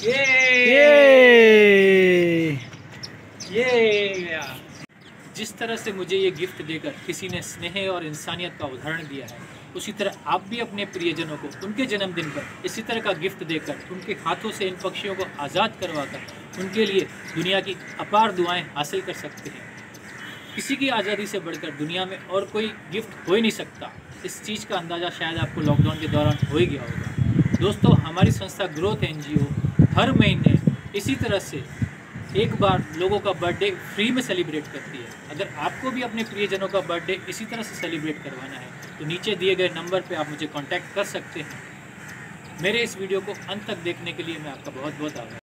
ये जिस तरह से मुझे ये गिफ्ट देकर किसी ने स्नेह और इंसानियत का उदाहरण दिया है, उसी तरह आप भी अपने प्रियजनों को उनके जन्मदिन पर इसी तरह का गिफ्ट देकर, उनके हाथों से इन पक्षियों को आज़ाद करवाकर उनके लिए दुनिया की अपार दुआएं हासिल कर सकते हैं। किसी की आज़ादी से बढ़कर दुनिया में और कोई गिफ्ट हो ही नहीं सकता। इस चीज़ का अंदाज़ा शायद आपको लॉकडाउन के दौरान हो ही गया होगा। दोस्तों, हमारी संस्था ग्रोथ NGO हर महीने इसी तरह से एक बार लोगों का बर्थडे फ्री में सेलिब्रेट करती है। अगर आपको भी अपने प्रियजनों का बर्थडे इसी तरह से सेलिब्रेट करवाना है तो नीचे दिए गए नंबर पे आप मुझे कांटेक्ट कर सकते हैं। मेरे इस वीडियो को अंत तक देखने के लिए मैं आपका बहुत बहुत आभारी हूं।